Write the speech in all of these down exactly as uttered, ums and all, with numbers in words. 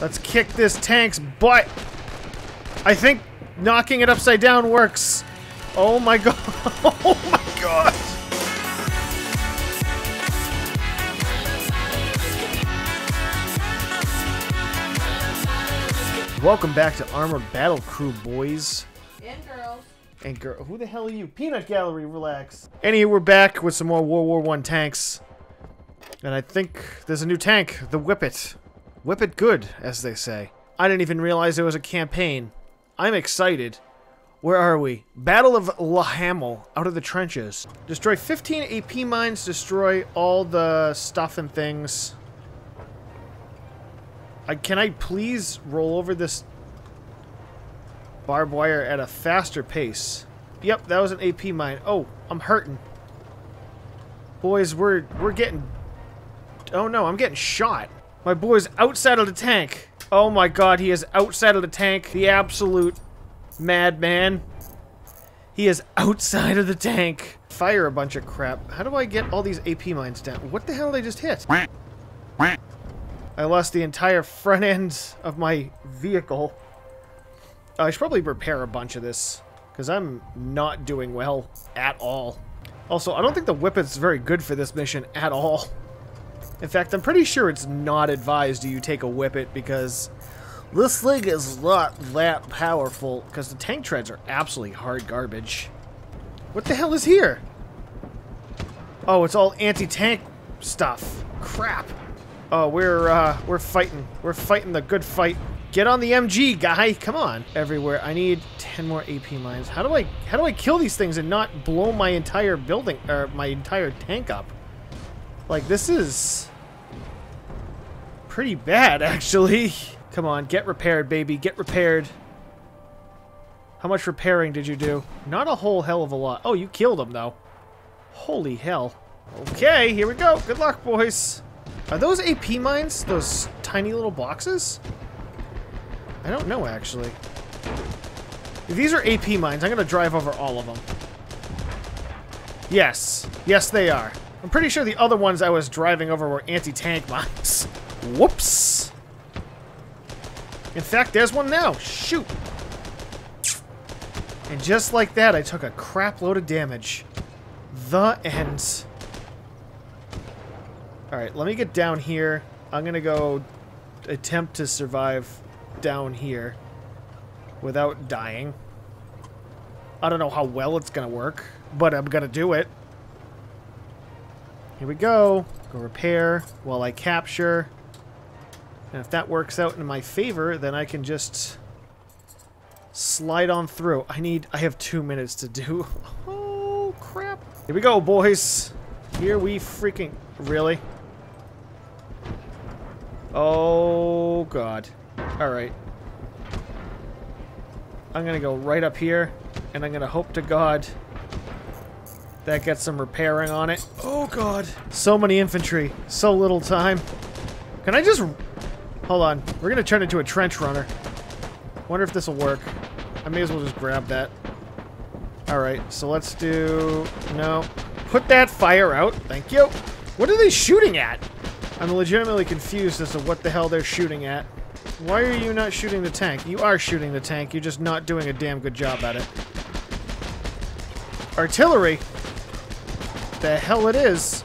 Let's kick this tank's butt. I think knocking it upside down works. Oh my god. Oh my god. Welcome back to Armored Battle Crew, boys. And girls. And girl, who the hell are you? Peanut Gallery, relax. Anyway, we're back with some more World War One tanks. And I think there's a new tank, the Whippet. Whippet good, as they say. I didn't even realize there was a campaign. I'm excited. Where are we? Battle of La Hamel, out of the trenches. Destroy fifteen A P mines, destroy all the stuff and things. I, can I please roll over this barbed wire at a faster pace? Yep, that was an A P mine. Oh, I'm hurting. Boys, we're we're getting... Oh no, I'm getting shot. My boy's outside of the tank. Oh my god, he is outside of the tank. The absolute madman. He is outside of the tank. Fire a bunch of crap. How do I get all these A P mines down? What the hell did I just hit? I lost the entire front end of my vehicle. Uh, I should probably repair a bunch of this, because I'm not doing well at all. Also, I don't think the Whippet's very good for this mission at all. In fact, I'm pretty sure it's not advised you take a Whippet, because this thing is not that powerful, because the tank treads are absolutely hard garbage. What the hell is here? Oh, it's all anti-tank stuff. Crap. Oh, we're, uh, we're fighting. We're fighting the good fight. Get on the M G, guy! Come on! Everywhere. I need ten more A P mines. How do I, how do I kill these things and not blow my entire building, or my entire tank up? Like, this is pretty bad, actually. Come on, get repaired, baby. Get repaired. How much repairing did you do? Not a whole hell of a lot. Oh, you killed them, though. Holy hell. Okay, here we go. Good luck, boys. Are those A P mines? Those tiny little boxes? I don't know, actually. If these are A P mines, I'm gonna drive over all of them. Yes. Yes, they are. I'm pretty sure the other ones I was driving over were anti-tank mines. Whoops. In fact, there's one now. Shoot. And just like that, I took a crap load of damage. The end. Alright, let me get down here. I'm gonna go attempt to survive down here without dying. I don't know how well it's gonna work, but I'm gonna do it. Here we go. Go repair while I capture. And if that works out in my favor, then I can just slide on through. I need... I have two minutes to do... Oh, crap. Here we go, boys. Here we freaking... Really? Oh, God. Alright. I'm gonna go right up here, and I'm gonna hope to God that gets some repairing on it. Oh god. So many infantry. So little time. Can I just... Hold on. We're gonna turn into a trench runner. Wonder if this will work. I may as well just grab that. Alright, so let's do... No. Put that fire out. Thank you. What are they shooting at? I'm legitimately confused as to what the hell they're shooting at. Why are you not shooting the tank? You are shooting the tank. You're just not doing a damn good job at it. Artillery? The hell it is.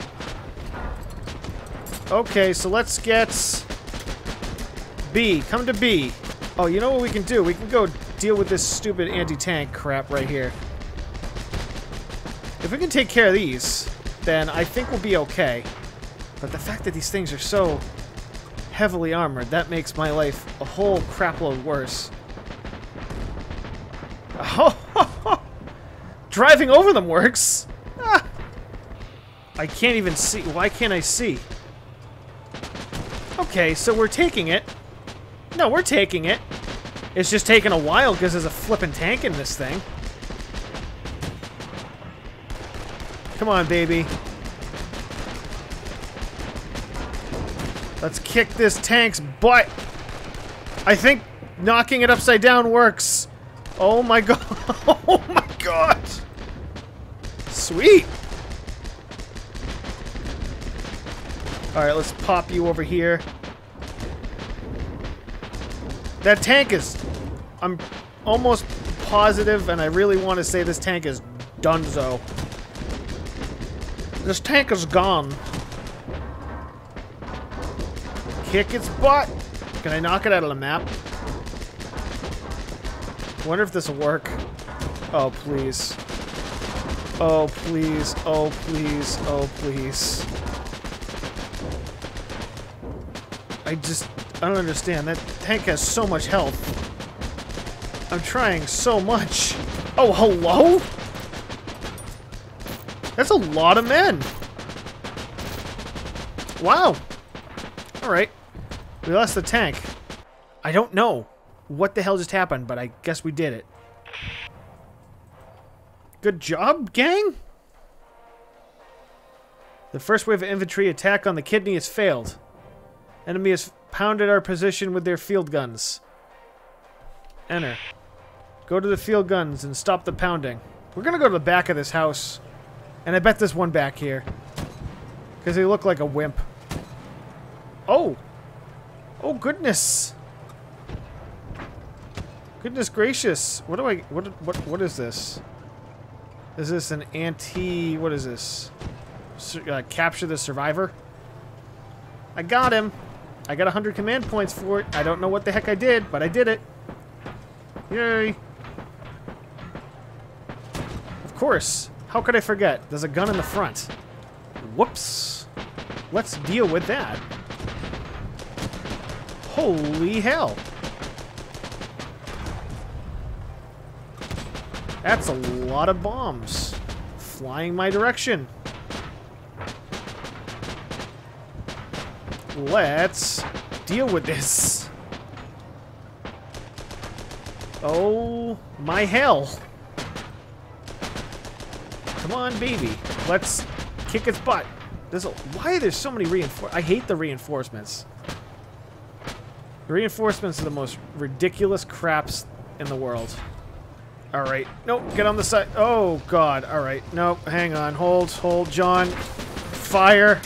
Okay, so let's get B. Come to B. Oh, you know what we can do? We can go deal with this stupid anti-tank crap right here. If we can take care of these, then I think we'll be okay. But the fact that these things are so heavily armored, that makes my life a whole crapload worse. Oh, driving over them works. Ah. I can't even see. Why can't I see? Okay, so we're taking it. No, we're taking it. It's just taking a while because there's a flippin' tank in this thing. Come on, baby. Let's kick this tank's butt. I think knocking it upside down works. Oh my god. Oh my god. Sweet. Alright, let's pop you over here. That tank is... I'm almost positive, and I really want to say this tank is donezo. This tank is gone. Kick its butt! Can I knock it out of the map? I wonder if this will work. Oh, please. Oh, please. Oh, please. Oh, please. I just... I don't understand. That tank has so much health. I'm trying so much. Oh, hello? That's a lot of men. Wow. Alright. We lost the tank. I don't know what the hell just happened, but I guess we did it. Good job, gang? The first wave of infantry attack on the kidney has failed. Enemy has pounded our position with their field guns. Enter. Go to the field guns and stop the pounding. We're gonna go to the back of this house. And I bet there's one back here. Because they look like a wimp. Oh! Oh, goodness! Goodness gracious! What do I... What What? What is this? Is this an anti... What is this? Uh, capture the survivor? I got him! I got one hundred command points for it. I don't know what the heck I did, but I did it. Yay! Of course! How could I forget? There's a gun in the front. Whoops. Let's deal with that. Holy hell. That's a lot of bombs flying my direction. Let's deal with this. Oh my hell. Come on, baby. Let's kick its butt. There's a, why are there so many reinforcements? I hate the reinforcements. The reinforcements are the most ridiculous craps in the world. Alright. Nope. Get on the side. Oh, God. Alright. Nope. Hang on. Hold. Hold, John. Fire.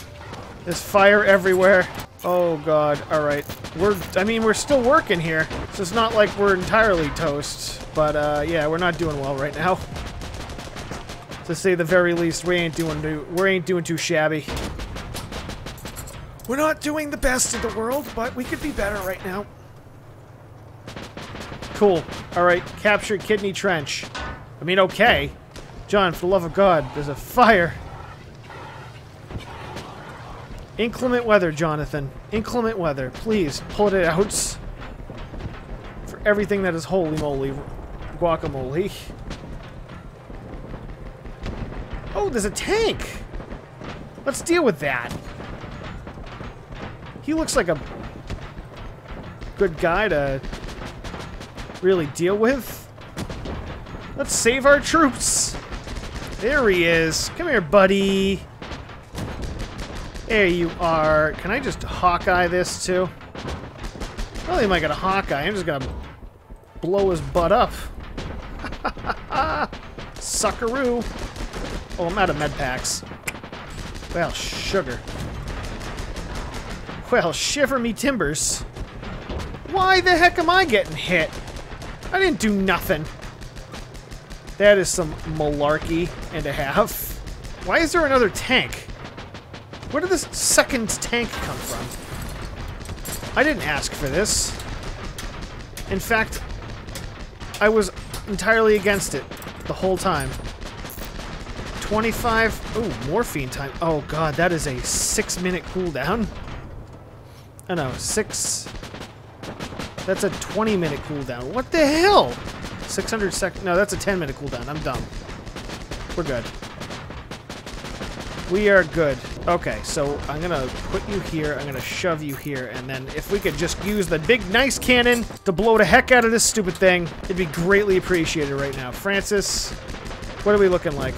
There's fire everywhere. Oh, God. Alright. We're, I mean, we're still working here. So it's not like we're entirely toast. But, uh, yeah, we're not doing well right now. To say the very least, we ain't doing too, we ain't doing too shabby. We're not doing the best in the world, but we could be better right now. Cool. All right, capture Kidney Trench. I mean, okay. John, for the love of God, there's a fire. Inclement weather, Jonathan. Inclement weather. Please, pull it out. For everything that is holy moly guacamole. Oh, there's a tank! Let's deal with that. He looks like a good guy to really deal with. Let's save our troops! There he is. Come here, buddy. There you are. Can I just Hawkeye this, too? I don't think I got a Hawkeye. I'm just gonna blow his butt up. Suckaroo! Oh, I'm out of med packs. Well, sugar. Well, shiver me timbers. Why the heck am I getting hit? I didn't do nothing. That is some malarkey and a half. Why is there another tank? Where did this second tank come from? I didn't ask for this. In fact, I was entirely against it the whole time. twenty-five, oh, morphine time. Oh God, that is a six minute cooldown. I know, six, that's a twenty minute cooldown. What the hell? six hundred seconds, no, that's a ten minute cooldown. I'm dumb. We're good. We are good. Okay, so I'm gonna put you here, I'm gonna shove you here, and then if we could just use the big nice cannon to blow the heck out of this stupid thing, it'd be greatly appreciated right now. Francis, what are we looking like?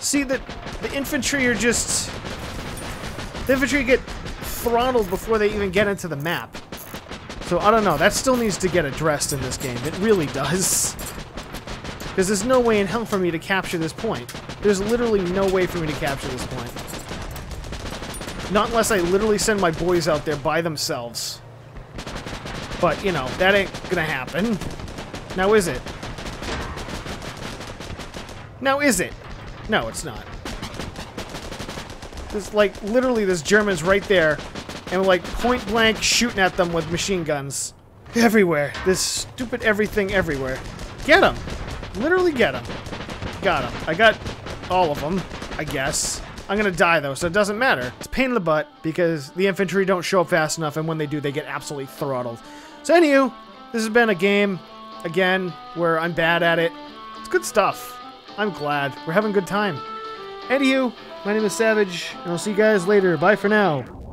See, the, the infantry are just... The infantry get throttled before they even get into the map. So, I don't know. That still needs to get addressed in this game. It really does. Because there's no way in hell for me to capture this point. There's literally no way for me to capture this point. Not unless I literally send my boys out there by themselves. But, you know, that ain't gonna happen. Now is it? Now is it? No, it's not. There's, like, literally this German's right there, and we're, like, point blank shooting at them with machine guns. Everywhere. This stupid everything everywhere. Get them! Literally get them. Got them. I got all of them, I guess. I'm gonna die though, so it doesn't matter. It's a pain in the butt because the infantry don't show up fast enough, and when they do, they get absolutely throttled. So anywho, this has been a game, again, where I'm bad at it. It's good stuff. I'm glad. We're having a good time. Anywho, my name is Savage, and I'll see you guys later. Bye for now.